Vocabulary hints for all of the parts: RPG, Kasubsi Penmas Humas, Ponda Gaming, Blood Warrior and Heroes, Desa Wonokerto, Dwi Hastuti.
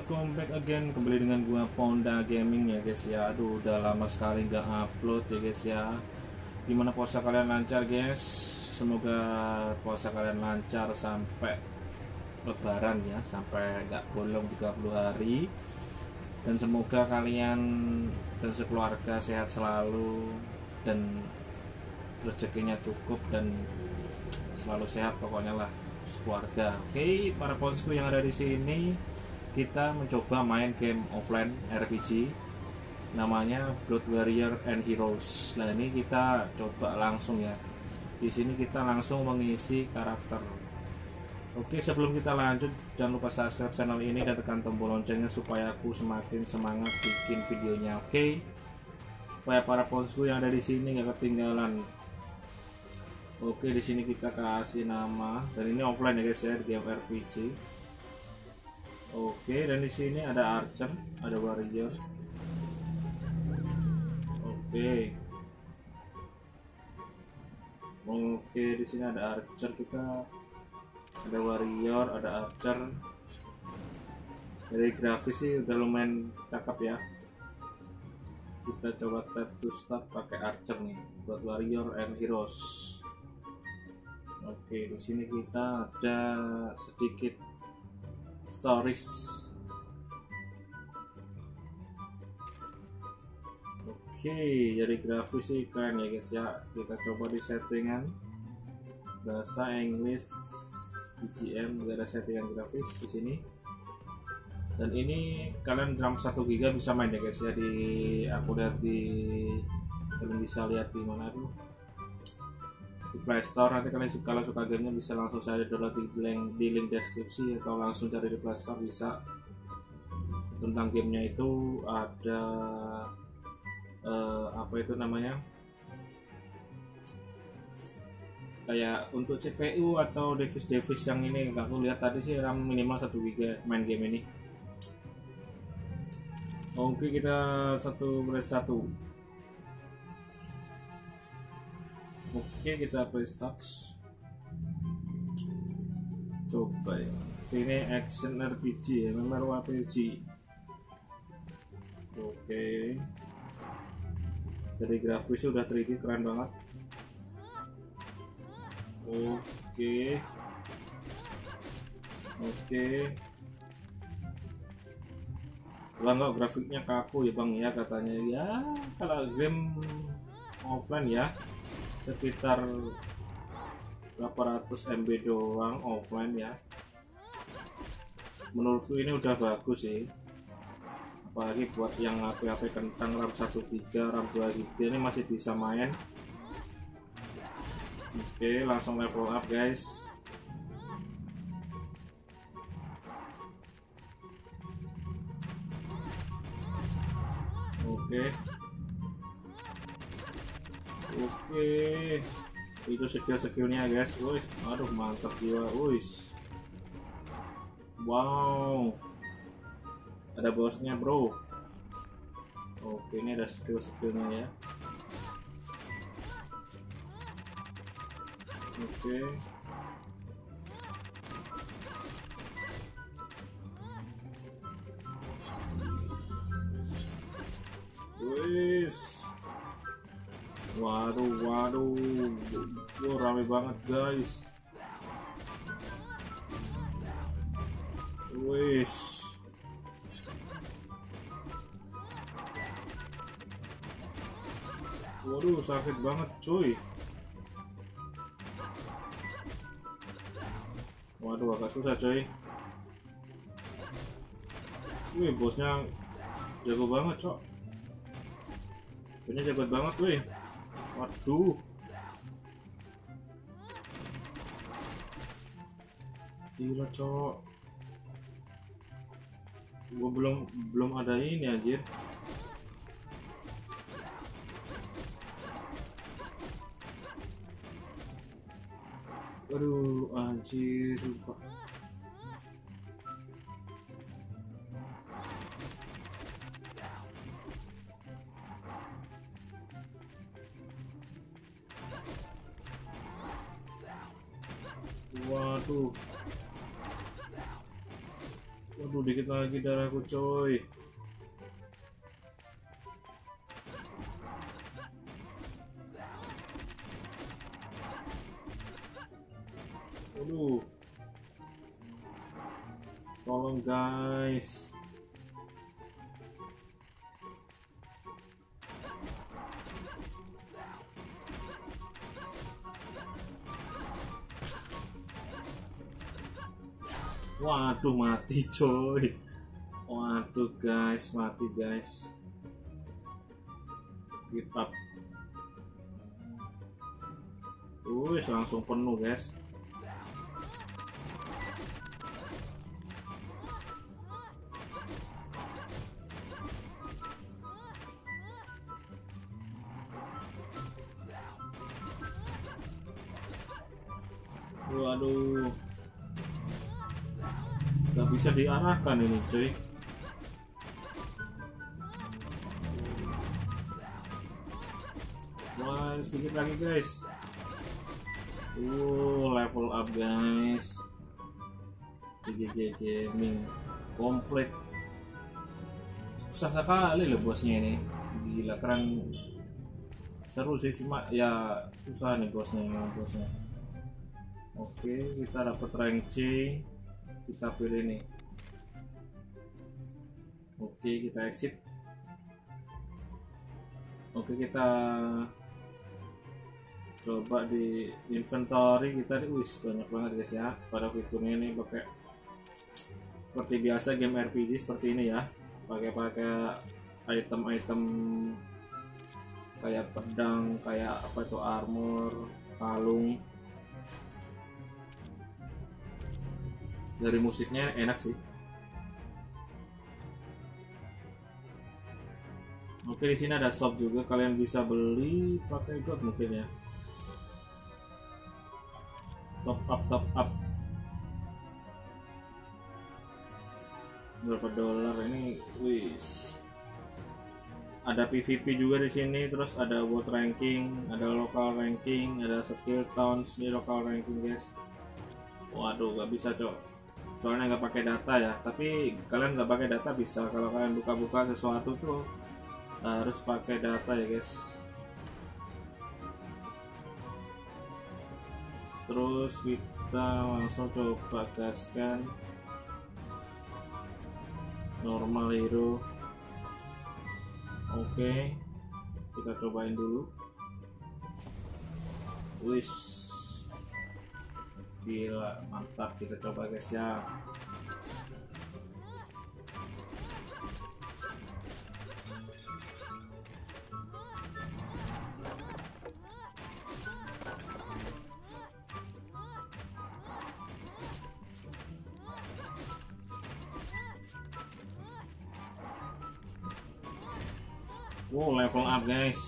welcome back again, kembali dengan gua Ponda Gaming ya guys ya. Aduh, udah lama sekali nggak upload ya guys ya. Gimana puasa kalian, lancar guys? Semoga puasa kalian lancar sampai lebaran ya, sampai nggak bolong 30 hari. Dan semoga kalian dan sekeluarga sehat selalu dan rezekinya cukup dan selalu sehat pokoknya lah keluarga. Oke, para ponsku yang ada di sini, kita mencoba main game offline RPG namanya Blood Warrior and Heroes. Nah, ini kita coba langsung ya. Di sini kita langsung mengisi karakter. Oke, sebelum kita lanjut, jangan lupa subscribe channel ini dan tekan tombol loncengnya supaya aku semakin semangat bikin videonya. Oke, supaya para ponsku yang ada di sini nggak ketinggalan. Oke, di sini kita kasih nama, dan ini offline ya guys ya, game RPG. Oke, dan di sini ada archer, ada warrior. Oke, di sini ada archer kita, ada warrior, ada archer. Dari grafis sih udah lumayan cakep ya. Kita coba tab to start pakai archer nih, buat warrior and heroes. Oke, di sini kita ada sedikit stories. Oke, dari grafis sih keren ya guys ya. Kita coba di settingan bahasa Inggris, BGM, nggak ada settingan grafis di sini. Dan ini kalian RAM 1 GB bisa main ya guys ya. Di aku lihat di, kalian bisa lihat di mana tuh, di Play Store. Nanti kalian kalau suka gamenya bisa langsung saja download di link deskripsi, atau langsung cari di Play Store bisa. Tentang gamenya itu ada apa itu namanya, kayak untuk CPU atau device yang ini aku lihat tadi sih RAM minimal 1 GB main game ini. Oke, kita satu persatu. Oke, kita play start. Coba ya. Ini action RPG ya, memang RPG. Oke. Dari grafisnya udah 3D, keren banget. Oke. Bang, kok grafiknya kaku ya bang ya, katanya ya kalau game offline ya sekitar 800 MB doang offline ya. Menurutku ini udah bagus sih, apalagi buat yang HP kentang RAM 1 GB, RAM 2 GB ini masih bisa main. Oke, langsung level up guys. Oke, itu skill-skillnya guys. Wih, aduh mantap jiwa. Wih, wow, ada bosnya bro. Oke, ini ada skill-skillnya ya. Oke, wih. Waduh, rame banget guys. Wih, waduh sakit banget cuy. Waduh, agak susah cuy. Wih, bosnya jago banget cok. Bosnya jago banget wih. Waduh, gila cok, gua belum ada ini anjir. Aduh anjir, lupa. Waduh, dikit lagi darahku coy. Waduh. Tolong guys. Waduh, mati coy. Waduh guys, mati guys. Kitab. Wih, langsung penuh guys. Waduh. Gak bisa diarahkan ini cuy. Wah, sedikit lagi guys. Level up guys. GG Gaming komplit. Susah sekali loh bosnya ini. Gila, keren. Seru sih, cuma ya susah nih bosnya. Oke, kita dapat rank C. Kita pilih ini. Oke, kita exit. Oke, kita coba di inventory kita di wis banyak banget guys ya. Pada fiturnya ini pakai seperti biasa game RPG seperti ini ya. Pakai item-item kayak pedang, kayak apa itu armor, kalung. Dari musiknya enak sih. Oke, di sini ada shop juga, kalian bisa beli pakai god mungkin ya. Top up. Berapa dolar ini? Wis. Ada PVP juga di sini, terus ada world ranking, ada local ranking, ada skill towns, di local ranking guys. Waduh, gak bisa cok. Soalnya nggak pakai data ya, tapi kalian nggak pakai data bisa. Kalau kalian buka-buka sesuatu tuh harus pakai data ya guys. Terus kita langsung coba gaskan normal hero. Oke, kita cobain dulu. Wish. Gila, mantap, kita coba guys ya. Wow, level up guys.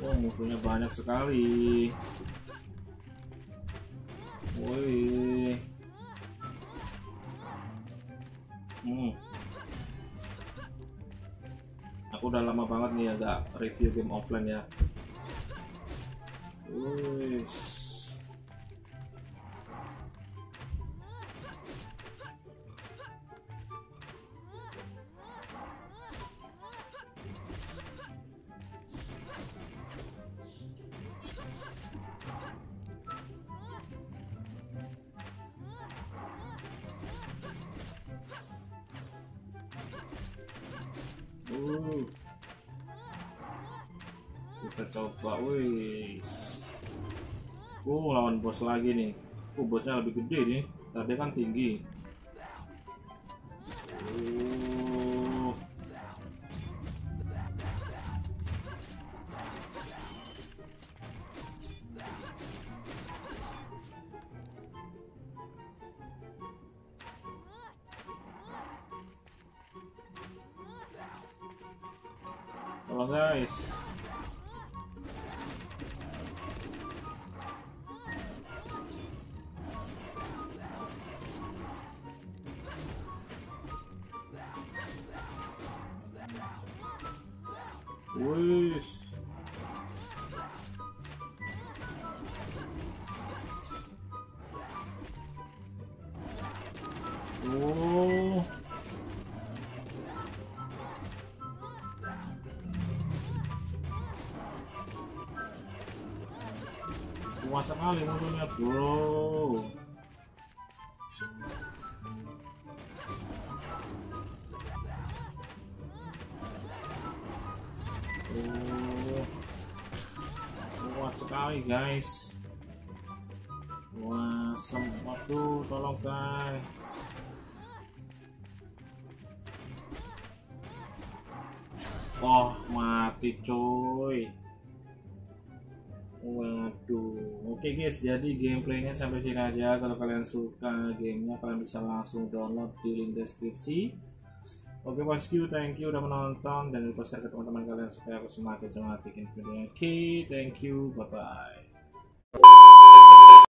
Wow, musuhnya banyak sekali. Woi, aku udah lama banget nih agak review game offline ya. Woi, kita coba, wih. Lawan bos lagi nih. Bosnya lebih gede nih. Tadi kan tinggi. Halo guys. Wih. Kuat sekali musuhnya, bro. Kuat sekali, guys. Wah, sempat tuh, tolong, guys. Oh, mati, coy. Waduh. Oke, guys, jadi gameplaynya sampai sini aja. Kalau kalian suka gamenya, kalian bisa langsung download di link deskripsi. Oke, bosku, thank you udah menonton, dan lupa share ke teman-teman kalian supaya aku semakin bikin videonya. Oke, thank you, bye-bye.